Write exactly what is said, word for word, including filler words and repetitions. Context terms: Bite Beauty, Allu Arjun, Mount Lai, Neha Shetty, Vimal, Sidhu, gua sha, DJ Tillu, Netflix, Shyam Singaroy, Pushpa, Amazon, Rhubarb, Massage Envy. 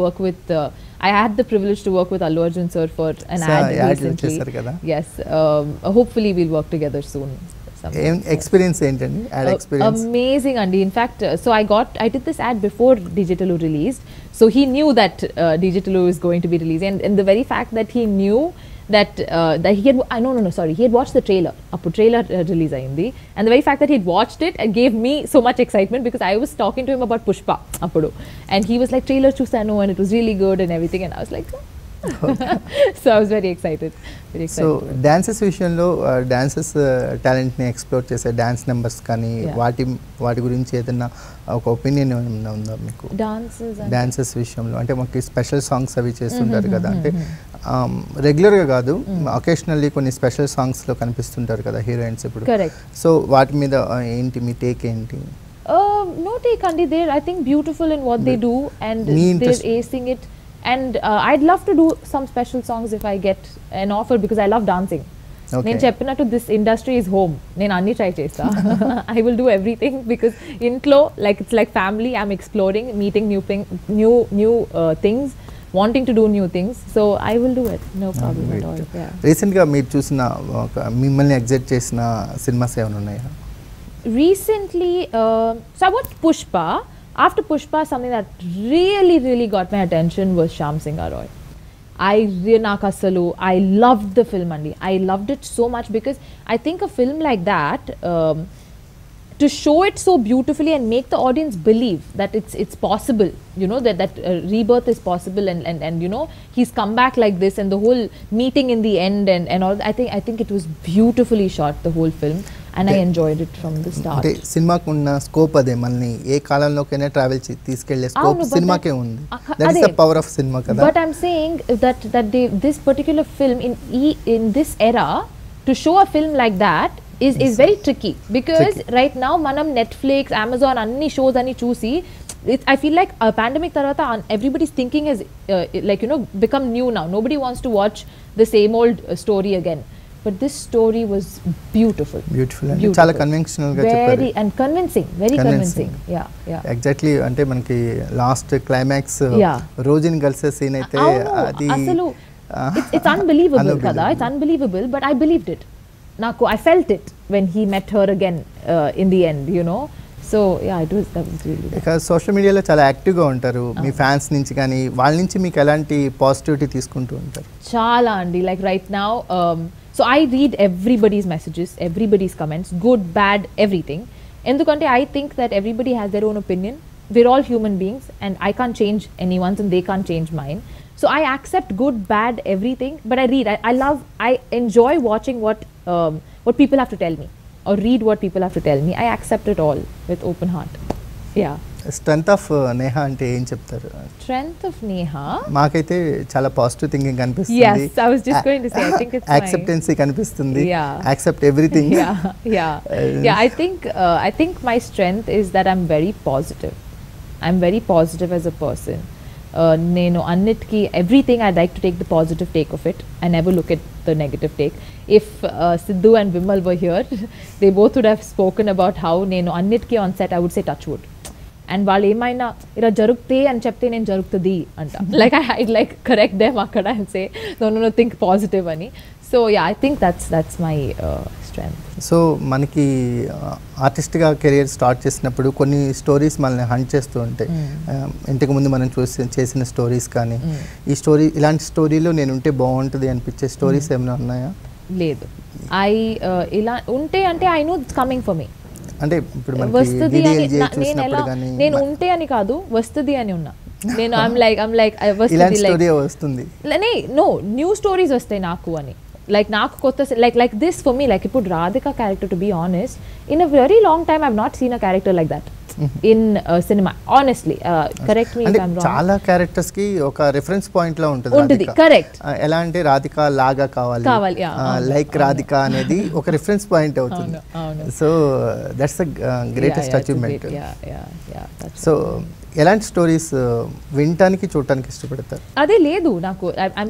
work with uh, I had the privilege to work with Allu Arjun sir for an so, ad yeah, recently. Ad yes, um, hopefully we'll work together soon. An experience entandi ad uh, experience. Amazing Andy. In fact, uh, so I got I did this ad before D J Tillu released. So he knew that uh, D J Tillu is going to be released, and, and the very fact that he knew that uh, that he had I uh, no no no sorry he had watched the trailer. Appu trailer uh, release ayindi, and the very fact that he had watched it uh, gave me so much excitement because I was talking to him about Pushpa appudu, and he was like trailer chusanu and it was really good and everything, and I was like oh. So I was very excited. Very excited. So dances vision lo uh, dances uh, talent ni explore chese dance numbers kani vaati vaati gurinchi edanna oka opinion unda unda meeku dances dances vision lo ante moki special songs avi chestuntaru kada ante um regular ga kaadu occasionally konni special songs lo kanipistuntaru kada heroines ippudu. So vaati meeda enti mi take enti? Uh, no take andi, they I think beautiful in what they do and they're acing it. And uh, I'd love to do some special songs if I get an offer because I love dancing. Okay. Nen cheppinattu this industry is home. Nen anni try chesta. I will do everything because intlo like it's like family. I'm exploring, meeting new thing, new new uh, things, wanting to do new things. So I will do it. No problem no, at all. Yeah. Recent ga meer chusina mimmalni exit chesina cinemas evanu unnaya? Recently uh, so I watched Pushpa. After Pushpa, something that really, really got my attention was Shyam Singaroy. I really, I loved the film, Andy. I loved it so much because I think a film like that, um, to show it so beautifully and make the audience believe that it's it's possible, you know, that that uh, rebirth is possible, and and and you know he's come back like this, and the whole meeting in the end, and and all. I think I think it was beautifully shot, the whole film. And I enjoyed it from the start. The cinema kunna scope ade manni ee kalamlokaina travel che tiskelle scope cinema ke undi. That is the power of cinema kada. But I'm saying that that they, this particular film in in this era to show a film like that is is very tricky because tricky. Right now manam Netflix, Amazon anni shows ani chusi It, I feel like a uh, pandemic tarvata everybody's thinking has uh, like you know become new now. Nobody wants to watch the same old uh, story again. But this story was beautiful. Beautiful. And beautiful. Chala conventional ga chepparu. Very and convincing. Very convincing. convincing. Yeah, yeah. Exactly. Ante manaki last climax. Yeah. Rojin galse scene aithe. Adi. Asalu. It's, it's unbelievable, unbelievable kada. It's unbelievable. But I believed it. Naaku, I felt it when he met her again uh, in the end. You know. So yeah, it was that was really. Because social media lo chala active ga untaru. Me fans nunchi gaani vaal nunchi meeku elanti positivity teeskuntu untaru. Chala andi like right now. Um, So I read everybody's messages, everybody's comments, good, bad, everything. Endukante I think that everybody has their own opinion. We're all human beings, and I can't change anyone's, and they can't change mine. So I accept good, bad, everything. But I read. I, I love. I enjoy watching what um, what people have to tell me, or read what people have to tell me. I accept it all with open heart. Yeah. Strength of uh, Neha ante em cheptaru? Strength of Neha maakaithe chala positive thinking kanipistundi. Yes, I was just A going to say I think it's acceptance kanipistundi. Yeah, accept everything. Yeah, yeah. uh, yeah, I think uh, I think my strength is that I'm very positive. I'm very positive as a person. Uh, nenu annitki everything I like to take the positive take of it. I never look at the negative take. If uh, Sidhu and Vimal were here they both would have spoken about how nenu annitki on set I would say touch wood. And while ఏమైనా ఇలా జరుగుతే అని చెప్తే నేను జరుగుతుంది అంట like I I'd like correct them అక్కడ and say no no no think positive అని. So yeah, I think that's that's my uh, strength. So మనకి ఆర్టిస్ట్ గా కెరీర్ స్టార్ట్ చేసినప్పుడు కొన్ని స్టోరీస్ మనల్ని హంట్ చేస్తూ ఉంటాయి. ఇంతకు ముందు మనం చూసిన చేసిన స్టోరీస్ కానీ ఈ స్టోరీ ఇలాంటి స్టోరీలో నేను ఉంటే బాగుంటుంది అనిపించే స్టోరీస్ ఏమైనా ఉన్నాయా? లేదు. I ఇలా ఉంటే అంటే I know it's coming for me. అంటే ఇప్పుడు వస్తది అని నేను నేను ఉంటే అని కాదు వస్తది అని ఉన్నా నేను I am like I am like వస్తది లైక్ ఇలాంటి స్టోరీ వస్తుంది లే నో న్యూ స్టోరీస్ వస్తాయి నాకు అని లైక్ నాకు కొత్త like like this for me like ఇప్పుడు Radhika character to be honest in a very long time I have not seen a character like that in cinema honestly correct me if I am wrong చాలా characters కి ఒక reference point లా ఉంటది ఉంటది correct ఎలా అంటే రాధిక లాగా కావాలి కావాలి లైక్ రాధిక అనేది ఒక రిఫరెన్స్ పాయింట్ అవుతుంది so that's the greatest achievement yeah yeah yeah so ఎలాంటి స్టోరీస్ వింటానికి చూడడానికి ఇష్టపడతారు అదే లేదు నాకు